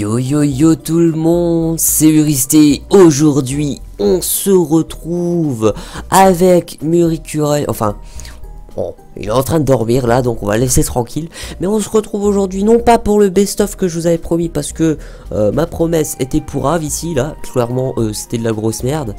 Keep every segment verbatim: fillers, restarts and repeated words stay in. Yo yo yo tout le monde, c'est Muriste. Aujourd'hui on se retrouve avec Muricureuil, enfin bon, il est en train de dormir là donc on va laisser tranquille. Mais on se retrouve aujourd'hui non pas pour le best-of que je vous avais promis parce que euh, ma promesse était pour Av ici là, clairement euh, c'était de la grosse merde.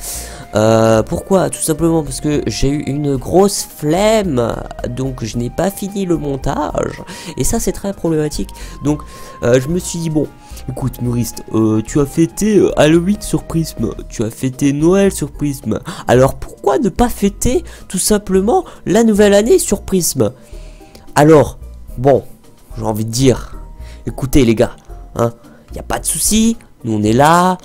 Euh, pourquoi? Tout simplement parce que j'ai eu une grosse flemme, donc je n'ai pas fini le montage et ça c'est très problématique. Donc euh, je me suis dit bon, écoute Muriste, euh, tu as fêté Halloween sur Prisme, tu as fêté Noël sur Prisme, alors pourquoi ne pas fêter tout simplement la nouvelle année sur Prisme? Alors, bon, j'ai envie de dire, écoutez les gars, hein, y a pas de souci, nous on est là,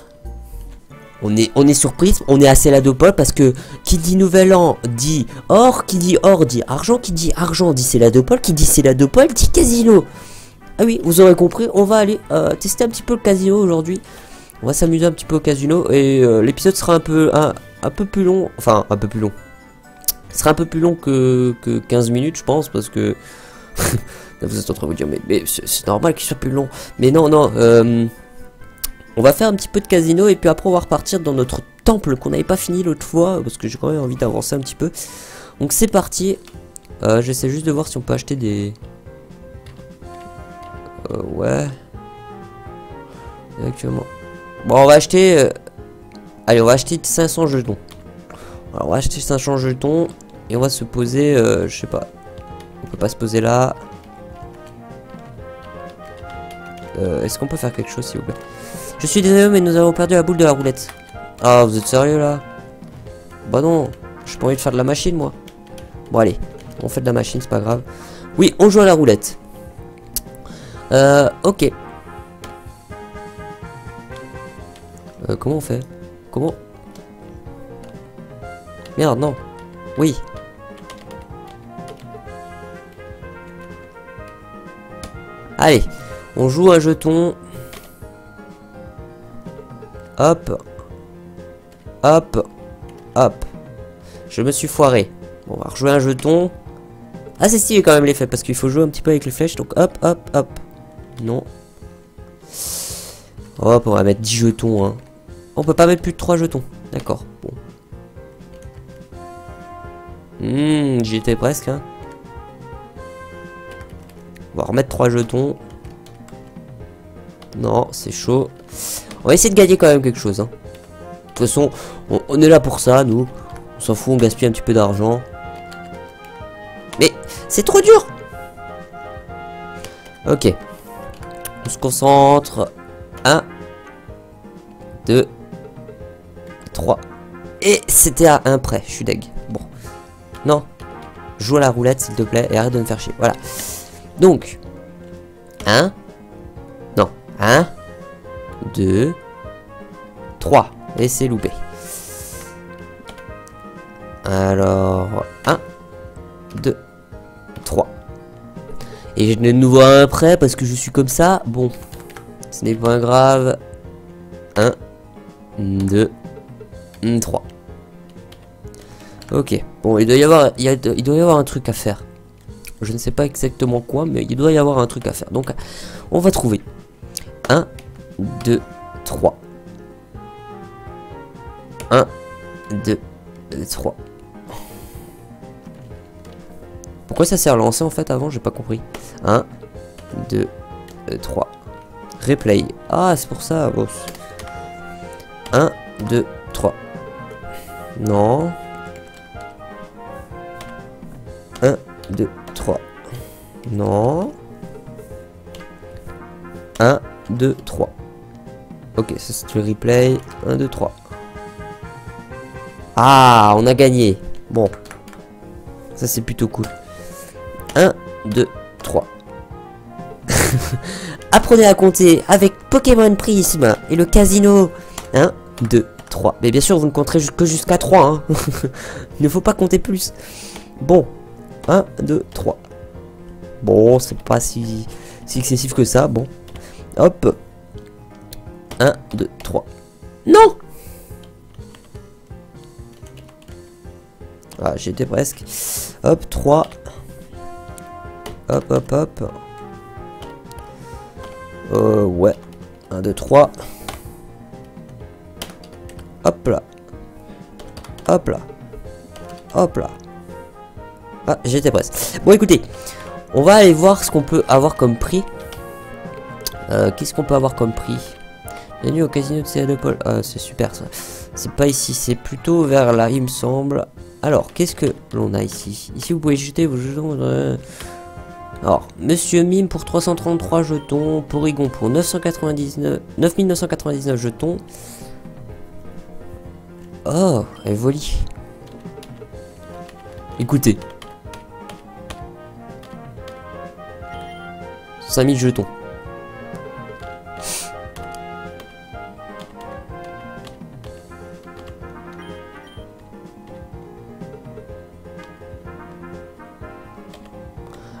on est, on est sur Prisme, on est à Céladopole parce que qui dit nouvel an dit or, qui dit or dit argent, qui dit argent dit Céladopole, qui dit Céladopole dit casino. Ah oui, vous aurez compris, on va aller euh, tester un petit peu le casino aujourd'hui. On va s'amuser un petit peu au casino et euh, l'épisode sera un peu un, un peu plus long, enfin un peu plus long. Ce sera un peu plus long que, que quinze minutes je pense parce que vous êtes en train de vous dire mais, mais c'est normal qu'il soit plus long. Mais non non, euh, on va faire un petit peu de casino et puis après on va repartir dans notre temple qu'on n'avait pas fini l'autre fois parce que j'ai quand même envie d'avancer un petit peu. Donc c'est parti. Euh, j'essaie juste de voir si on peut acheter des Euh, ouais. Actuellement. Bon, on va acheter. Euh... Allez, on va acheter cinq cents jetons. Alors, on va acheter cinq cents jetons. Et on va se poser. Euh, je sais pas. On peut pas se poser là. Euh, Est-ce qu'on peut faire quelque chose, s'il vous plaît? Je suis désolé, mais nous avons perdu la boule de la roulette. Ah, vous êtes sérieux là? Bah non. J'ai pas envie de faire de la machine, moi. Bon, allez. On fait de la machine, c'est pas grave. Oui, on joue à la roulette. Euh, ok. Euh, comment on fait? Comment? Merde, non. Oui. Allez, on joue un jeton. Hop. Hop. Hop. Je me suis foiré. Bon, on va rejouer un jeton. Ah, c'est stylé quand même l'effet, parce qu'il faut jouer un petit peu avec les flèches. Donc, hop, hop, hop. Non. Hop, on va mettre dix jetons. Hein. On peut pas mettre plus de trois jetons. D'accord. Bon. Mmh, j'y étais presque. Hein. On va remettre trois jetons. Non, c'est chaud. On va essayer de gagner quand même quelque chose. Hein. De toute façon, on, on est là pour ça, nous. On s'en fout, on gaspille un petit peu d'argent. Mais c'est trop dur. Ok. On se concentre. un, deux, trois. Et c'était à un près. Je suis deg. Bon. Non. Joue à la roulette, s'il te plaît. Et arrête de me faire chier. Voilà. Donc. un. Non. un, deux, trois. Et c'est loupé. Alors. un, deux, trois. Et je n'ai de nouveau un prêt parce que je suis comme ça. Bon, ce n'est pas grave. un, deux, trois. Ok. Bon, il doit y avoir, il, y a, il doit y avoir un truc à faire. Je ne sais pas exactement quoi, mais il doit y avoir un truc à faire. Donc, on va trouver. un, deux, trois. un, deux, trois. Pourquoi ça s'est relancé en fait avant? J'ai pas compris. un, deux, trois. Replay. Ah, c'est pour ça. Bon. un, deux, trois. Non. un, deux, trois. Non. un, deux, trois. Ok, ça c'est le replay. un, deux, trois. Ah, on a gagné. Bon. Ça c'est plutôt cool. un, deux, trois. Apprenez à compter avec Pokémon Prisme et le casino. un, deux, trois. Mais bien sûr, vous ne compterez que jusqu'à trois. Hein. Il ne faut pas compter plus. Bon. un, deux, trois. Bon, c'est pas si, si excessif que ça. Bon. Hop. un, deux, trois. Non! Ah, j'étais presque. Hop, trois. Hop, hop, hop. Euh, ouais. un, deux, trois. Hop là. Hop là. Hop là. Ah, j'étais presque. Bon, écoutez, on va aller voir ce qu'on peut avoir comme prix. Euh, Qu'est-ce qu'on peut avoir comme prix? Bienvenue au casino de Céladopole. Ah, c'est super ça. C'est pas ici, c'est plutôt vers là, il me semble. Alors, qu'est-ce que l'on a ici? Ici, vous pouvez jeter vos jetons. Euh... Alors, Monsieur Mime pour trois cent trente-trois jetons. Porygon pour neuf cent quatre-vingt-dix-neuf, neuf mille neuf cent quatre-vingt-dix-neuf jetons. Oh, Evoli. Écoutez. cinq mille jetons.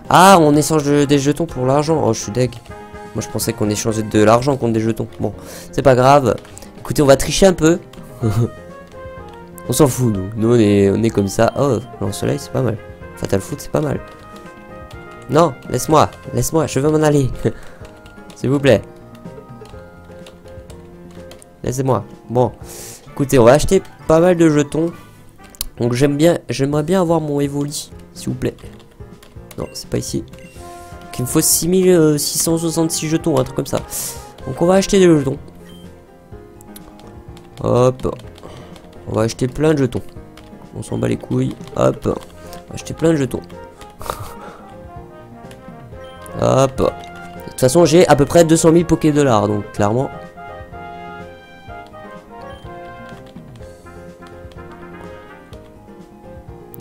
Ah, on échange des jetons pour l'argent. Oh, je suis deg. Moi, je pensais qu'on échangeait de l'argent contre des jetons. Bon, c'est pas grave. Écoutez, on va tricher un peu. On s'en fout, nous. Nous, on est, on est comme ça. Oh, lance-soleil, c'est pas mal. Fatal Foot, c'est pas mal. Non, laisse-moi. Laisse-moi, je veux m'en aller. S'il vous plaît. Laissez-moi. Bon. Écoutez, on va acheter pas mal de jetons. Donc, j'aime bien, j'aimerais bien avoir mon Evoli, s'il vous plaît. Non, c'est pas ici. Donc, il me faut six mille six cent soixante-six jetons, un truc comme ça. Donc on va acheter des jetons. Hop. On va acheter plein de jetons. On s'en bat les couilles. Hop. On va acheter plein de jetons. Hop. De toute façon, j'ai à peu près deux cent mille Pokédollars, donc clairement.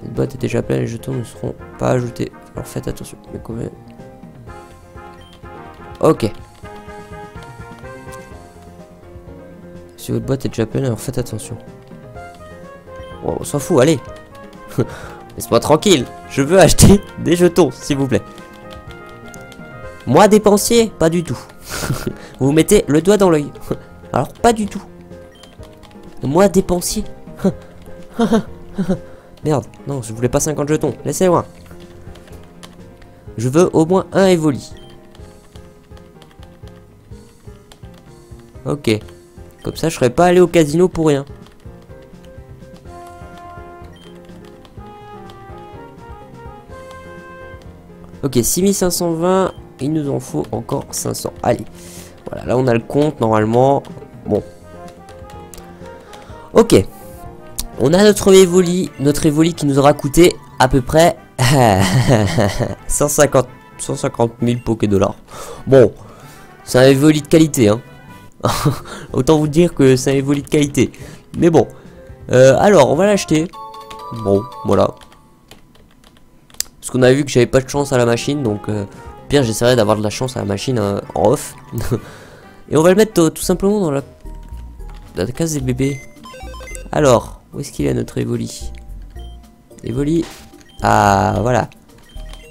Cette boîte est déjà pleine, les jetons ne seront pas ajoutés. Alors faites attention, mais combien... Ok. Si votre boîte est déjà pleine, alors faites attention. Wow, on s'en fout, allez. Laisse-moi tranquille. Je veux acheter des jetons, s'il vous plaît. Moi, dépensier, pas du tout. Vous mettez le doigt dans l'œil. Alors, pas du tout. Moi, dépensier. Merde, non, je voulais pas cinquante jetons. Laissez-moi. Je veux au moins un Evoli. Ok. Comme ça, je serais pas allé au casino pour rien. Ok, six mille cinq cent vingt. Il nous en faut encore cinq cents. Allez. Voilà, là, on a le compte, normalement. Bon. Ok. On a notre Evoli. Notre Evoli qui nous aura coûté à peu près... cent cinquante mille Pokédollars. Bon, c'est un Evoli de qualité, hein. Autant vous dire que c'est un Evoli de qualité. Mais bon, euh, alors on va l'acheter. Bon, voilà. Parce qu'on a vu que j'avais pas de chance à la machine, donc euh, bien j'essaierai d'avoir de la chance à la machine euh, en off. Et on va le mettre euh, tout simplement dans la... dans la case des bébés. Alors, où est-ce qu'il est notre Evoli? Evoli. Ah, voilà.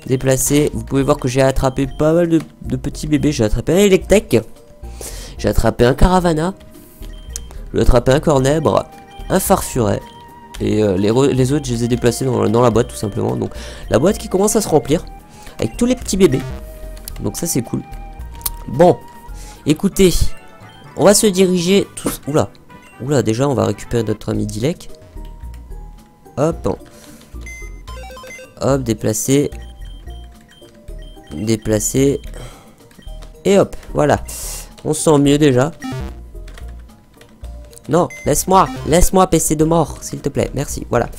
Déplacé. Vous pouvez voir que j'ai attrapé pas mal de, de petits bébés. J'ai attrapé un Electek. J'ai attrapé un Caravana. J'ai attrapé un Cornèbre. Un Farfuret. Et euh, les, les autres, je les ai déplacés dans, dans la boîte, tout simplement. Donc, la boîte qui commence à se remplir. Avec tous les petits bébés. Donc, ça, c'est cool. Bon. Écoutez. On va se diriger tous... Oula. Oula, déjà, on va récupérer notre ami Dilek. Hop. Hop, déplacer, déplacer, et hop, voilà. On se sent mieux déjà. Non, laisse-moi, laisse-moi P C de mort, s'il te plaît, merci, voilà.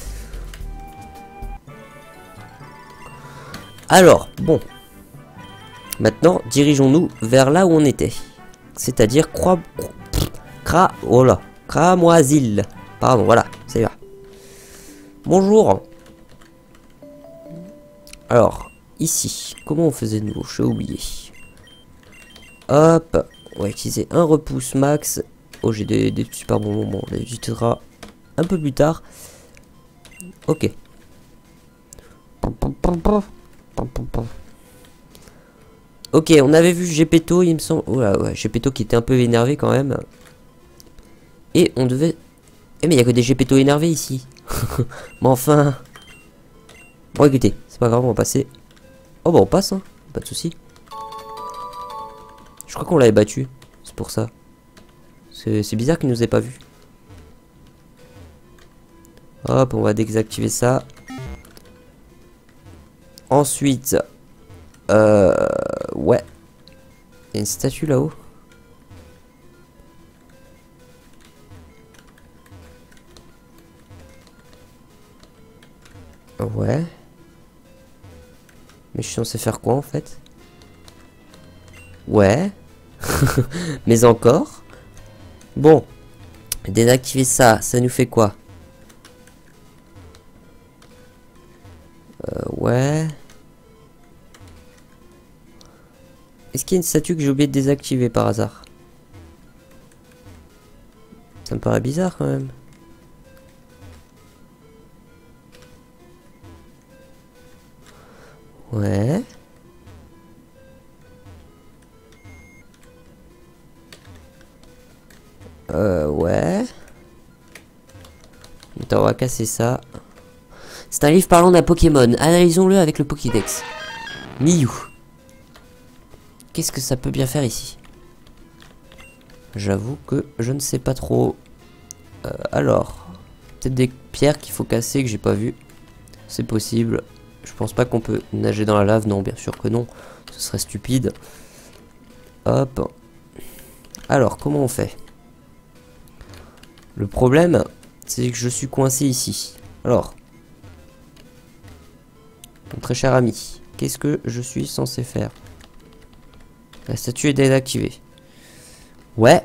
Alors, bon. Maintenant, dirigeons-nous vers là où on était. C'est-à-dire, croix... Cra... Oh là, Cramoisîle. Pardon, voilà, c'est là. Bonjour. Alors, ici, comment on faisait de nouveau? J'ai oublié. Hop, on va utiliser un repousse max. Oh, j'ai des, des super bons moments. On les utilisera un peu plus tard. Ok. Ok, on avait vu Gepetto, il me semble. Oh là, ouais, Gepetto qui était un peu énervé quand même. Et on devait... Eh mais il n'y a que des Gepetto énervés ici. Mais enfin... Bon, écoutez, c'est pas grave, on va passer. Oh bah on passe, hein, pas de soucis. Je crois qu'on l'avait battu. C'est pour ça. C'est bizarre qu'il nous ait pas vu. Hop, on va désactiver ça. Ensuite, euh, ouais, il y a une statue là-haut. Ouais. Mais je suis censé faire quoi en fait? Ouais. Mais encore. Bon. Désactiver ça, ça nous fait quoi? Euh, ouais. Est-ce qu'il y a une statue que j'ai oublié de désactiver par hasard? Ça me paraît bizarre quand même. Ouais. Euh, ouais. Attends, on va casser ça. C'est un livre parlant d'un Pokémon. Analysons-le avec le Pokédex. Miou. Qu'est-ce que ça peut bien faire ici? J'avoue que je ne sais pas trop. Euh, alors. Peut-être des pierres qu'il faut casser que j'ai pas vu. C'est possible. Je pense pas qu'on peut nager dans la lave. Non, bien sûr que non. Ce serait stupide. Hop. Alors, comment on fait? Le problème, c'est que je suis coincé ici. Alors. Mon très cher ami, qu'est-ce que je suis censé faire? La statue est désactivée. Ouais.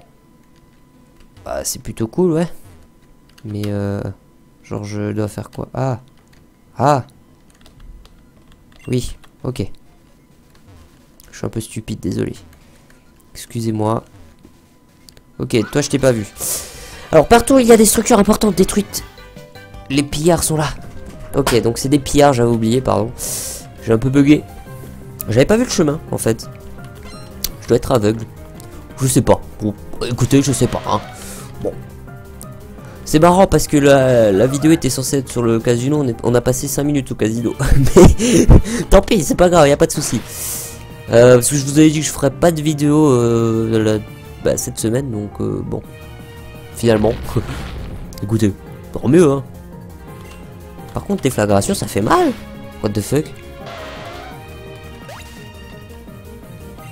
Bah, c'est plutôt cool, ouais. Mais, euh, genre, je dois faire quoi? Ah. Ah. Oui, ok. Je suis un peu stupide, désolé. Excusez-moi. Ok, toi, je t'ai pas vu. Alors, partout, il y a des structures importantes détruites. Les pillards sont là. Ok, donc c'est des pillards, j'avais oublié, pardon. J'ai un peu bugué. J'avais pas vu le chemin, en fait. Je dois être aveugle. Je sais pas. Bon, écoutez, je sais pas. Hein. Bon. C'est marrant parce que la, la vidéo était censée être sur le casino. On, est, on a passé cinq minutes au casino. Mais tant pis, c'est pas grave, y a pas de souci. Euh, parce que je vous avais dit que je ferais pas de vidéo euh, la, bah, cette semaine, donc euh, bon. Finalement. Écoutez, tant mieux, hein. Par contre, déflagration, ça fait mal. What the fuck?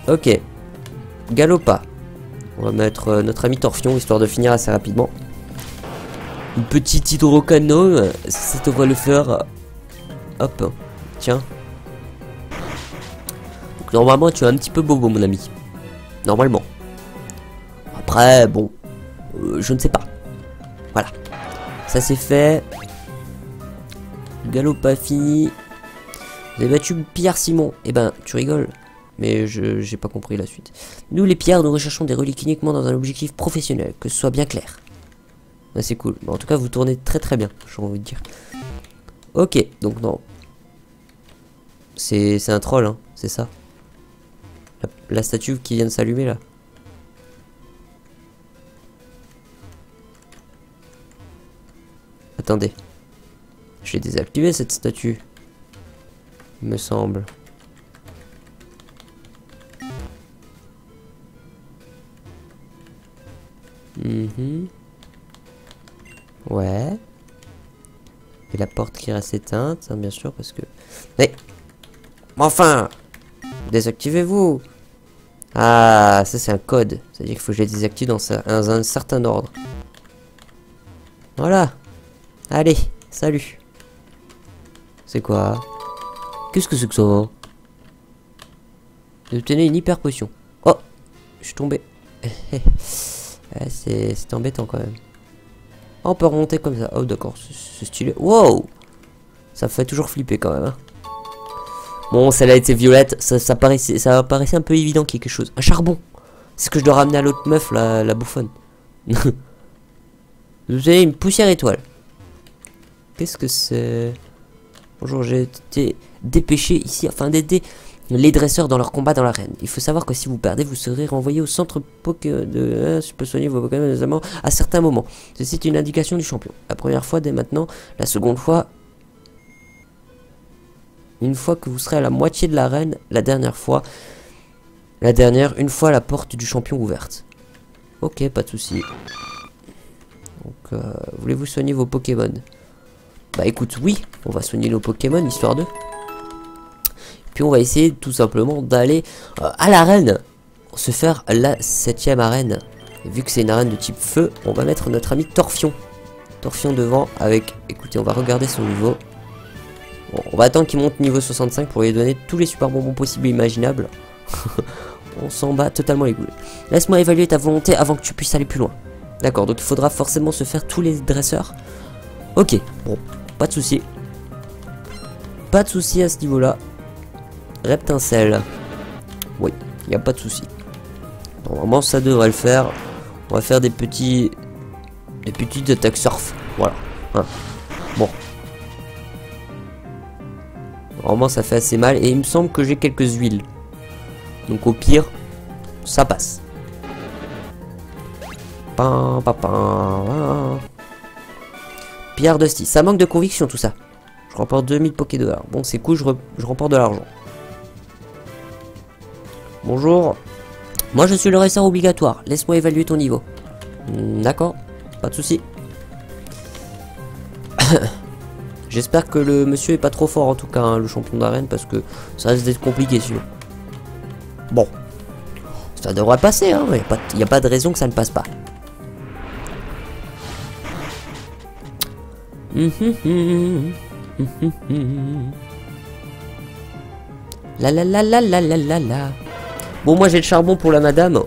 Ok. Galopa. On va mettre euh, notre ami Torfion, histoire de finir assez rapidement. Une petite hydrocanon, ça devrait le faire. Hop. Tiens. Donc, normalement, tu as un petit peu bobo, mon ami. Normalement. Après, bon. Euh, je ne sais pas. Voilà. Ça c'est fait. Galopa fini. Vous avez battu Pierre-Simon. Eh ben, tu rigoles. Mais je j'ai pas compris la suite. Nous, les pierres, nous recherchons des reliques uniquement dans un objectif professionnel. Que ce soit bien clair. Ah, c'est cool. Bon, en tout cas, vous tournez très très bien, j'ai envie de dire. Ok, donc non. C'est un troll, hein, c'est ça. La, la statue qui vient de s'allumer là. Attendez. J'ai désactivé cette statue. Me semble. Mhm. Ouais. Et la porte qui reste éteinte, hein, bien sûr, parce que... Mais enfin, désactivez-vous. Ah, ça c'est un code. C'est-à-dire qu'il faut que je les désactive dans un, un certain ordre. Voilà. Allez, salut. C'est quoi? Qu'est-ce que c'est que ça? Obtenez une hyper potion. Oh, je suis tombé. C'est embêtant quand même. On peut remonter comme ça. Oh d'accord, c'est stylé. Wow, ça fait toujours flipper quand même. Hein. Bon, celle-là était violette. Ça, ça, paraissait, ça paraissait un peu évident qu'il y ait quelque chose. Un charbon. C'est ce que je dois ramener à l'autre meuf, la, la bouffonne. Vous avez une poussière étoile. Qu'est-ce que c'est? Bonjour, j'ai été dépêché ici afin d'aider les dresseurs dans leur combat dans l'arène. Il faut savoir que si vous perdez, vous serez renvoyé au centre Pokédex. De... Je peux soigner vos Pokémon notamment à certains moments. Ceci est une indication du champion. La première fois dès maintenant, la seconde fois, une fois que vous serez à la moitié de l'arène, la dernière fois, la dernière, une fois la porte du champion ouverte. Ok, pas de souci. Donc, euh, voulez-vous soigner vos Pokémon? Bah écoute, oui, on va soigner nos Pokémon, histoire de... Puis on va essayer tout simplement d'aller euh, à l'arène. Se faire la septième arène. Et vu que c'est une arène de type feu, on va mettre notre ami Torfion. Torfion devant avec... Écoutez, on va regarder son niveau. Bon, on va attendre qu'il monte niveau soixante-cinq pour lui donner tous les super bonbons possibles et imaginables. On s'en bat totalement les couilles. Laisse-moi évaluer ta volonté avant que tu puisses aller plus loin. D'accord, donc il faudra forcément se faire tous les dresseurs. Ok, bon, pas de souci. Pas de souci à ce niveau-là. Reptincelle. Oui, il n'y a pas de souci. Normalement, ça devrait le faire. On va faire des petits... Des petites attaques surf. Voilà. Hein. Bon. Normalement, ça fait assez mal. Et il me semble que j'ai quelques huiles. Donc au pire, ça passe. Pam, pam, pam. Pierre de style. Ça manque de conviction tout ça. Je remporte deux mille Pokédollars. Bon, c'est cool, je, re je remporte de l'argent. Bonjour. Moi, je suis le dresseur obligatoire. Laisse-moi évaluer ton niveau. D'accord, pas de souci. J'espère que le monsieur est pas trop fort en tout cas, hein, le champion d'arène, parce que ça risque d'être compliqué celui-là. Bon, ça devrait passer, hein. Il n'y a pas de raison que ça ne passe pas. La la la la la la la la. Bon, moi j'ai le charbon pour la madame.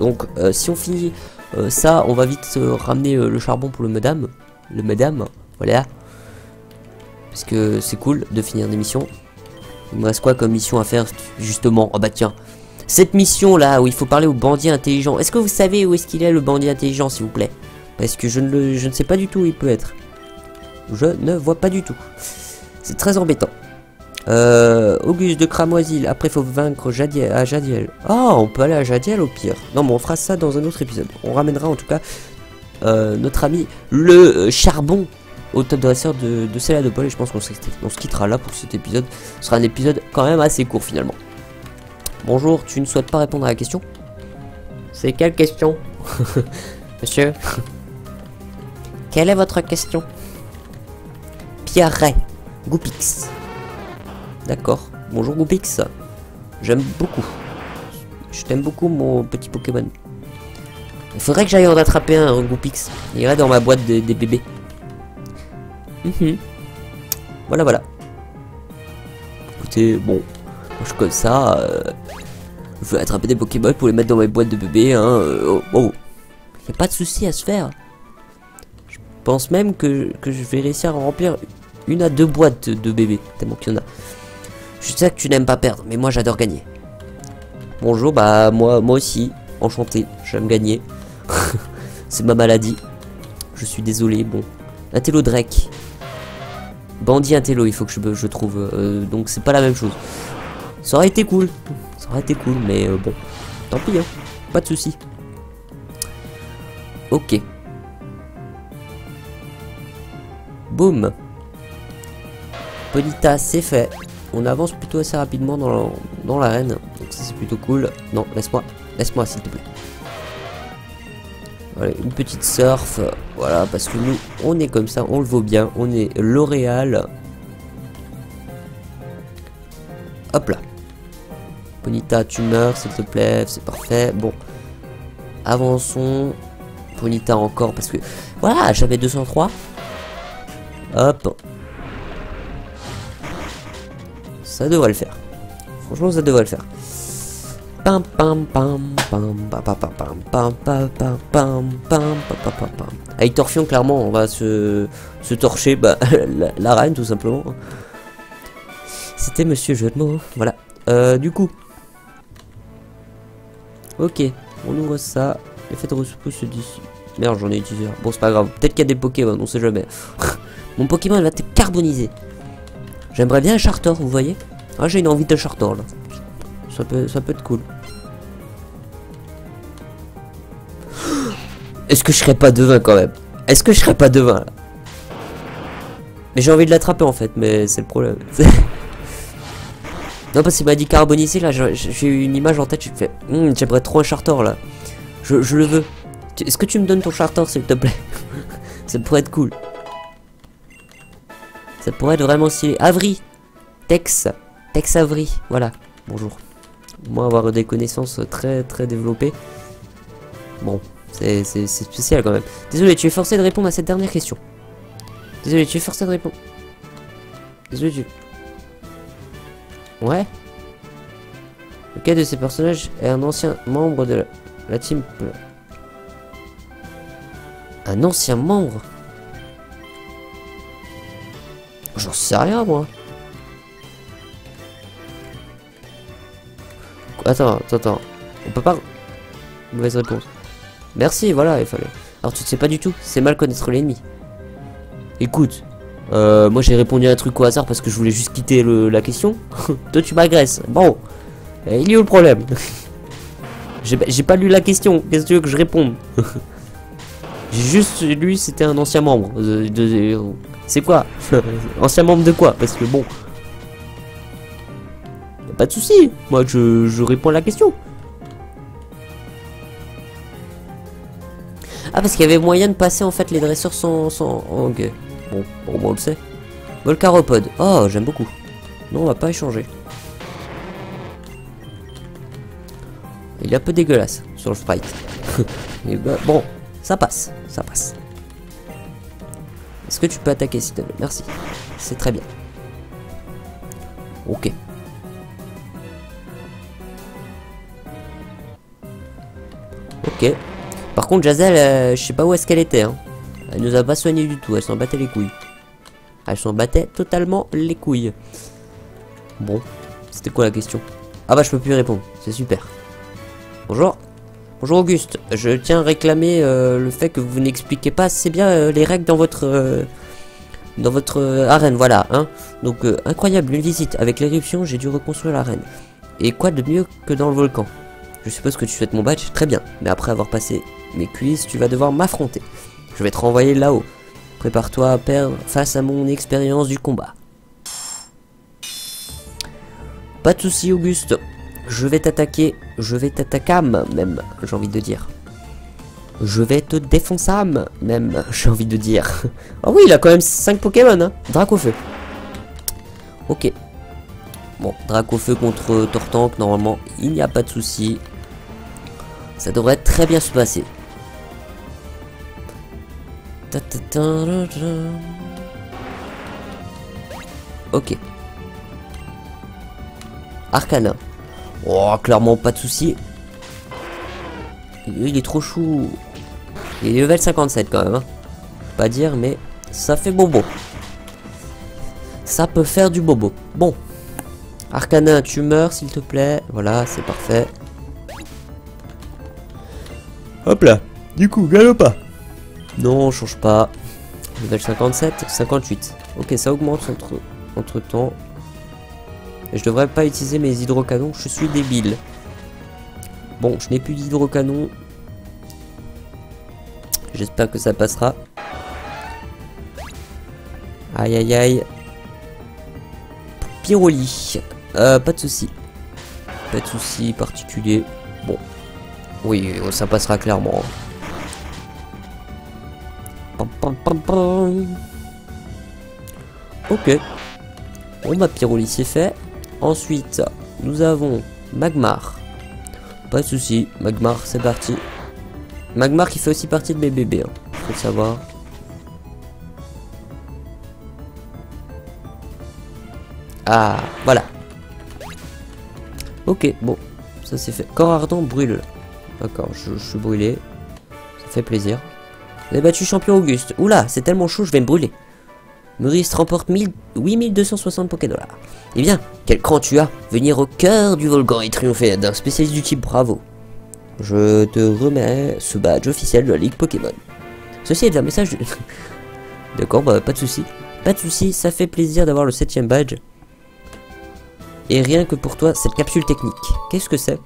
Donc euh, si on finit euh, ça, on va vite euh, ramener euh, le charbon pour le madame. Le madame, voilà. Parce que c'est cool de finir des missions. Il me reste quoi comme mission à faire justement? Ah bah tiens, cette mission là où il faut parler au bandit intelligent. Est-ce que vous savez où est-ce qu'il est le bandit intelligent s'il vous plaît? Parce que je ne, le, je ne sais pas du tout où il peut être. Je ne vois pas du tout. C'est très embêtant. Euh, Auguste de Cramoisîle. Après faut vaincre Jadiel, à Jadiel. Ah oh, on peut aller à Jadiel au pire. Non mais on fera ça dans un autre épisode. On ramènera en tout cas euh, notre ami le charbon au top dresseur de, de Céladopole. Et je pense qu'on se quittera là pour cet épisode. Ce sera un épisode quand même assez court finalement. Bonjour, tu ne souhaites pas répondre à la question? C'est quelle question? Monsieur? Quelle est votre question? Pierre Goupix. D'accord. Bonjour Goupix. J'aime beaucoup. Je t'aime beaucoup mon petit Pokémon. Il faudrait que j'aille en attraper un, un Goupix. Il irait dans ma boîte de, des bébés. Mm-hmm. Voilà voilà. Écoutez, bon. Moi, je connais ça. Euh, je veux attraper des Pokémon pour les mettre dans mes boîtes de bébés. Hein, euh, oh. Il n'y a pas de souci à se faire. Je pense même que, que je vais réussir à remplir une à deux boîtes de bébés. Tellement qu'il y en a. Je sais que tu n'aimes pas perdre, mais moi j'adore gagner. Bonjour, bah moi moi aussi, enchanté, j'aime gagner. C'est ma maladie. Je suis désolé, bon. Intello Drake. Bandit Intello, il faut que je, je trouve. Euh, donc c'est pas la même chose. Ça aurait été cool. Ça aurait été cool, mais euh, bon. Tant pis, hein. Pas de soucis. Ok. Boum. Ponita, c'est fait. On avance plutôt assez rapidement dans l'arène. Donc ça c'est plutôt cool. Non, laisse-moi. Laisse-moi s'il te plaît. Voilà, une petite surf. Voilà, parce que nous, on est comme ça. On le vaut bien. On est L'Oréal. Hop là. Ponita, tu meurs s'il te plaît. C'est parfait. Bon. Avançons. Ponita encore parce que... Voilà, j'avais deux cent trois. Hop. Ça devrait le faire. Franchement, ça devrait le faire. Pam pam pam pam pam pam pam pam pam pam pam pam pam pam. Avec Torfion, clairement, on va se, se torcher bah, la, la reine, tout simplement. C'était monsieur jeu de mots. Voilà. Euh, du coup. Ok. On ouvre ça. L'effet de repousse d'ici. Merde, j'en ai utilisé. Bon, c'est pas grave. Peut-être qu'il y a des Pokémon, on sait jamais. Mon Pokémon, il va te carboniser. J'aimerais bien un Charter, vous voyez. Ah, j'ai une envie de Charter, là. Ça peut, ça peut être cool. Est-ce que je serais pas devin, quand même? Est-ce que je serais pas devin, là? Mais j'ai envie de l'attraper, en fait, mais c'est le problème. Non, parce qu'il m'a dit carboniser, là, j'ai eu une image en tête, j'ai fait... Hm, j'aimerais trop un Charter, là. Je, je le veux. Est-ce que tu me donnes ton Charter, s'il te plaît? Ça pourrait être cool. Ça pourrait être vraiment stylé. Avry, Tex, Tex Avry, voilà. Bonjour. Moi, avoir des connaissances très très développées. Bon, c'est spécial quand même. Désolé, tu es forcé de répondre à cette dernière question. Désolé, tu es forcé de répondre. Désolé, tu... Ouais. Lequel de ces personnages est un ancien membre de la, la team... Un ancien membre? J'en sais rien, moi. Attends, attends, attends. On peut pas... Mauvaise réponse. Merci, voilà, il fallait... Alors tu ne sais pas du tout, c'est mal connaître l'ennemi. Écoute, euh, moi j'ai répondu à un truc au hasard parce que je voulais juste quitter le, la question. Toi tu m'agresses. Bon, et il est où le problème? J'ai pas lu la question, qu'est-ce que tu veux que je réponde? J'ai juste lu, c'était un ancien membre. De, de, de, c'est quoi? Ancien membre de quoi? Parce que bon... Pas de soucis, moi je, je réponds à la question. Ah, parce qu'il y avait moyen de passer en fait les dresseurs sans... sans... Okay. Bon, bon, bon, on le sait. Volcaropod. Oh, j'aime beaucoup. Non, on va pas échanger. Il est un peu dégueulasse sur le sprite. Et bah, bon, ça passe, ça passe. Est-ce que tu peux attaquer s'il te plaît? Merci. C'est très bien. Ok. Ok. Par contre, Jazelle, euh, je sais pas où est-ce qu'elle était. Hein. Elle nous a pas soigné du tout. Elle s'en battait les couilles. Elle s'en battait totalement les couilles. Bon. C'était quoi la question? Ah bah, je peux plus y répondre. C'est super. Bonjour. Bonjour Auguste. Je tiens à réclamer euh, le fait que vous n'expliquez pas assez bien euh, les règles dans votre... Euh, dans votre euh, arène. Voilà. Hein. Donc, euh, incroyable. Une visite. Avec l'éruption, j'ai dû reconstruire l'arène. Et quoi de mieux que dans le volcan? Je suppose que tu souhaites mon badge, très bien. Mais après avoir passé mes cuisses, tu vas devoir m'affronter. Je vais te renvoyer là-haut. Prépare-toi à perdre face à mon expérience du combat. Pas de soucis, Auguste. Je vais t'attaquer. Je vais t'attaquer même, j'ai envie de dire. Je vais te défoncer même, j'ai envie de dire. Ah oui, il a quand même cinq Pokémon, hein. Dracofeu. Ok. Bon, Dracofeu contre Tortank, normalement, il n'y a pas de souci. Ça devrait très bien se passer. Ok. Arcana. Oh, clairement pas de souci. Il est trop chou. Il est level cinquante-sept quand même. Hein. Pas dire, mais ça fait bobo. Ça peut faire du bobo. Bon. Arcana, tu meurs s'il te plaît. Voilà, c'est parfait. Hop là. Du coup, Galopa. Non, on change pas. Level cinquante-sept, cinquante-huit. Ok, ça augmente entre, entre temps. Et je devrais pas utiliser mes hydrocanons. Je suis débile. Bon, je n'ai plus d'hydrocanons. J'espère que ça passera. Aïe aïe aïe. Pyroli. Euh, pas de souci. Pas de souci particulier. Bon. Oui, ça passera clairement. Pam, pam, pam, pam. Ok. Bon, bah, Pyroli, c'est fait. Ensuite, nous avons Magmar. Pas de souci. Magmar, c'est parti. Magmar qui fait aussi partie de mes bébés. Hein. Faut le savoir. Ah, voilà. Ok, bon, ça c'est fait. Corps ardent brûle. D'accord, je, je suis brûlé. Ça fait plaisir. J'ai battu champion Auguste. Oula, c'est tellement chaud, je vais me brûler. Muriste remporte huit mille deux cent soixante Pokédollars. Eh bien, quel cran tu as. Venir au cœur du volcan et triompher d'un spécialiste du type bravo. Je te remets ce badge officiel de la Ligue Pokémon. Ceci est un message de... D'accord, bah pas de soucis. Pas de soucis, ça fait plaisir d'avoir le septième badge. Et rien que pour toi, cette capsule technique. Qu'est-ce que c'est?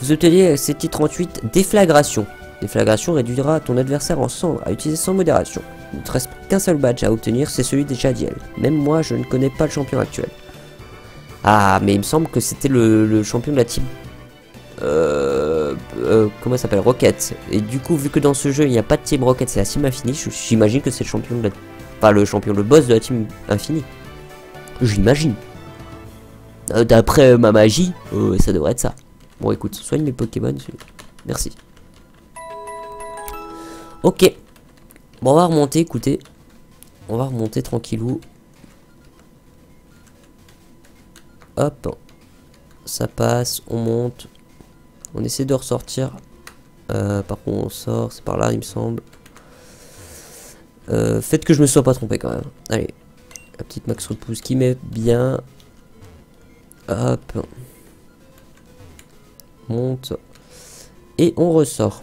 Vous obtenez C T trente-huit Déflagration. Déflagration réduira ton adversaire en cendres à utiliser sans modération. Il ne te reste qu'un seul badge à obtenir, c'est celui de Jazelle. Même moi, je ne connais pas le champion actuel. Ah, mais il me semble que c'était le, le champion de la team... Euh... euh, comment s'appelle Rocket. Et du coup, vu que dans ce jeu il n'y a pas de Team Rocket, c'est la Team Infinie, j'imagine que c'est le champion de la... Enfin, le champion, le boss de la Team Infinie. J'imagine. Euh, D'après euh, ma magie, euh, ça devrait être ça. Bon, écoute, soigne mes Pokémon. Merci. Ok. Bon, on va remonter, écoutez. On va remonter tranquillou. Hop. Ça passe, on monte. On essaie de ressortir. Euh, par contre, on sort. C'est par là, il me semble. Euh, faites que je me sois pas trompé quand même. Allez. La petite max repousse qui met bien. Hop. Monte. Et on ressort.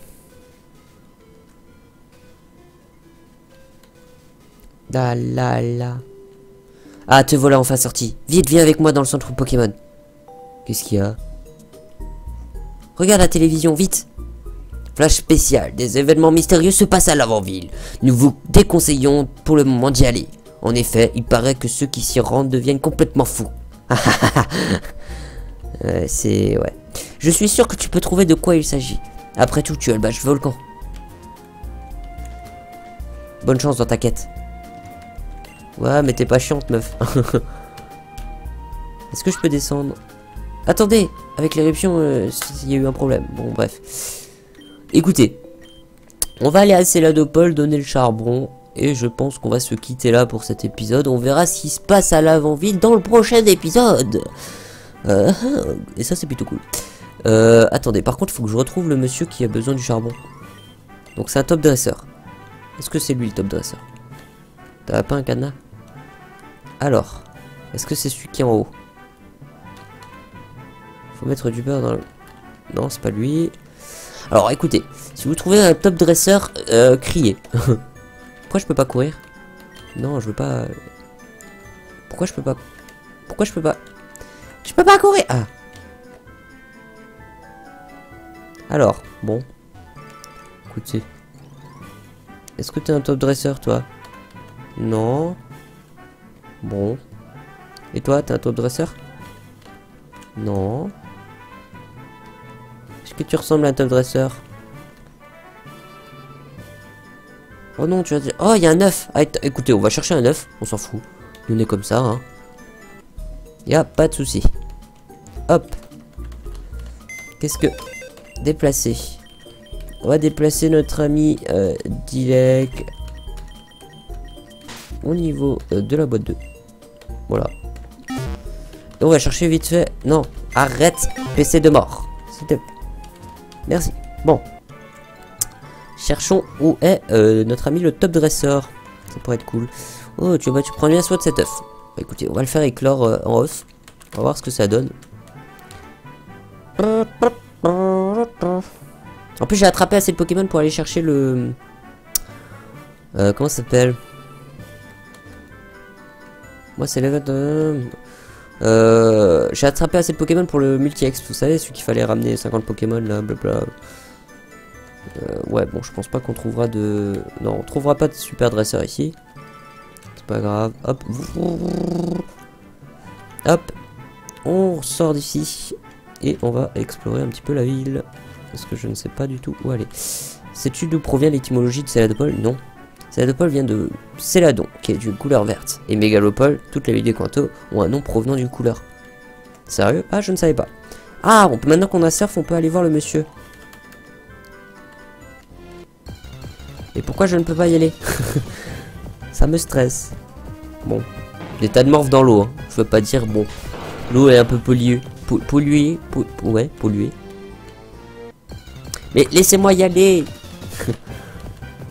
Da la la. Ah, te voilà enfin sorti. Vite, viens avec moi dans le centre Pokémon. Qu'est-ce qu'il y a? Regarde la télévision, vite. Flash spécial, des événements mystérieux se passent à l'avant-ville. Nous vous déconseillons pour le moment d'y aller. En effet, il paraît que ceux qui s'y rendent deviennent complètement fous. euh, C'est... ouais. Je suis sûr que tu peux trouver de quoi il s'agit. Après tout, tu as le badge volcan. Bonne chance dans ta quête. Ouais, mais t'es pas chiante, meuf. Est-ce que je peux descendre? Attendez, avec l'éruption, euh, il y a eu un problème. Bon, bref. Écoutez, on va aller à Céladopole, donner le charbon. Et je pense qu'on va se quitter là pour cet épisode. On verra ce qui se passe à l'avant-ville dans le prochain épisode. Euh, et ça, c'est plutôt cool. Euh, attendez, par contre, il faut que je retrouve le monsieur qui a besoin du charbon. Donc, c'est un top dresseur. Est-ce que c'est lui, le top dresseur? T'as pas un cadenas? Alors, est-ce que c'est celui qui est en haut? Faut mettre du beurre dans le... Non, c'est pas lui. Alors, écoutez, si vous trouvez un top dresseur, euh, criez. Pourquoi je peux pas courir? Non, je veux pas... Pourquoi je peux pas... Pourquoi je peux pas... Je peux pas courir. Ah. Alors, bon. Écoutez. Est-ce que t'es un top dresseur, toi? Non. Bon. Et toi, t'es un top dresseur? Non. Est-ce que tu ressembles à un top dresseur? Oh non, tu vas dire... Oh, il y a un œuf. Ah, écoutez, on va chercher un œuf. On s'en fout. Nous, on est comme ça, hein. Y a pas de souci. Hop. Qu'est-ce que... Déplacer. On va déplacer notre ami euh, Dilek... au niveau euh, de la boîte deux. Voilà. Et on va chercher vite fait. Non, arrête, P C de mort. C'était... Merci. Bon. Cherchons où est euh, notre ami le top dresseur. Ça pourrait être cool. Oh, tu vois, tu prends bien soin de cet œuf. Bah, écoutez, on va le faire éclore euh, en off. On va voir ce que ça donne. En plus, j'ai attrapé assez de Pokémon pour aller chercher le... Euh, comment ça s'appelle? Moi c'est l'event de... Euh, j'ai attrapé assez de Pokémon pour le multi-ex, vous savez, celui qu'il fallait ramener cinquante Pokémon là, blabla. Euh, ouais, bon, je pense pas qu'on trouvera de... Non, on trouvera pas de super dresseur ici. C'est pas grave. Hop. Hop. On sort d'ici. Et on va explorer un petit peu la ville. Parce que je ne sais pas du tout où aller. Sais-tu d'où provient l'étymologie de Céladopole? Non. Céladopole vient de Céladon, qui est d'une couleur verte. Et Mégalopole, toutes les villes du Kanto, ont un nom provenant d'une couleur. Sérieux? Ah, je ne savais pas. Ah, on peut, maintenant qu'on a surf, on peut aller voir le monsieur. Et pourquoi je ne peux pas y aller? Ça me stresse. Bon. Des tas de morphes dans l'eau, hein. Je veux pas dire bon. L'eau est un peu polluée. Po polluée po Ouais, polluée. Mais laissez-moi y aller.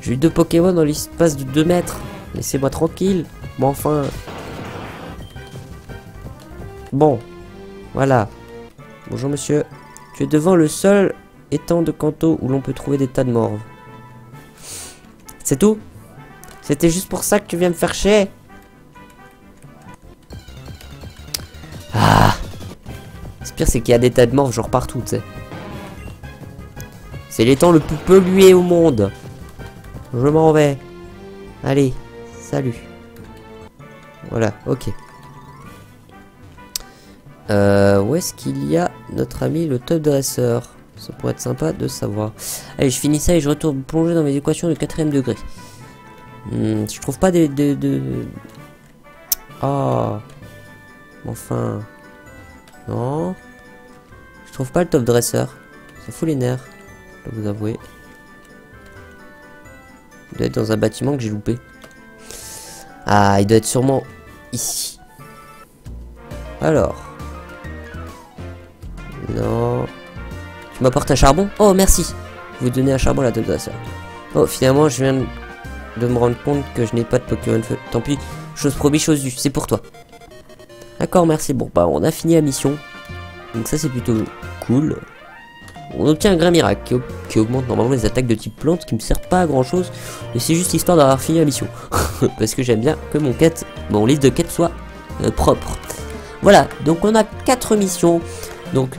J'ai eu deux Pokémon dans l'espace de deux mètres. Laissez-moi tranquille. Mais bon, enfin... Bon. Voilà. Bonjour, monsieur. Tu es devant le seul étang de Kanto où l'on peut trouver des tas de morves. C'est tout? C'était juste pour ça que tu viens me faire chier? Ah. Ce pire, c'est qu'il y a des tas de morves genre partout, tu sais. C'est l'étang le plus pollué au monde. Je m'en vais. Allez, salut. Voilà, ok. Euh, où est-ce qu'il y a notre ami le top dresseur? Ça pourrait être sympa de savoir. Allez, je finis ça et je retourne plonger dans mes équations de quatrième degré. Hmm, je trouve pas de... de, de... Oh. Enfin... Non... Je trouve pas le top dresseur. Ça fout les nerfs, je dois vous avouer. Il doit être dans un bâtiment que j'ai loupé. Ah, il doit être sûrement ici. Alors... Non... Tu m'apportes un charbon? Oh, merci. Vous donnez un charbon à la top dresseur. Oh, finalement, je viens de me rendre compte que je n'ai pas de Pokémon Feu. Tant pis, chose promise, chose due. C'est pour toi. D'accord, merci. Bon, bah, on a fini la mission. Donc ça, c'est plutôt cool. On obtient un grain miracle qui, qui augmente normalement les attaques de type plante, qui me sert pas à grand chose, mais c'est juste histoire d'avoir fini la mission. Parce que j'aime bien que mon quête, mon liste de quêtes soit euh, propre. Voilà, donc on a quatre missions. Donc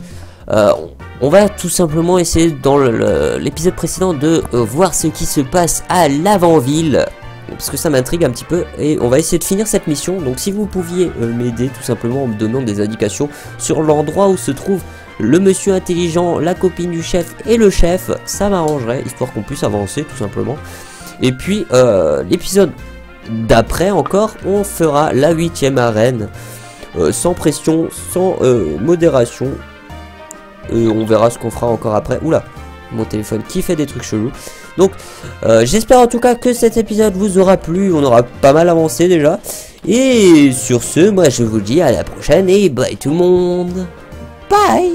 euh, on va tout simplement essayer dans l'épisode précédent de euh, voir ce qui se passe à l'avant-ville. Parce que ça m'intrigue un petit peu et on va essayer de finir cette mission. Donc si vous pouviez euh, m'aider tout simplement en me donnant des indications sur l'endroit où se trouve le monsieur intelligent, la copine du chef et le chef, ça m'arrangerait, histoire qu'on puisse avancer tout simplement. Et puis euh, l'épisode d'après encore, on fera la huitième arène euh, sans pression, sans euh, modération. Et on verra ce qu'on fera encore après. Oula, mon téléphone qui fait des trucs chelous. Donc euh, j'espère en tout cas que cet épisode vous aura plu. On aura pas mal avancé déjà. Et sur ce, moi je vous dis à la prochaine. Et bye tout le monde. Bye.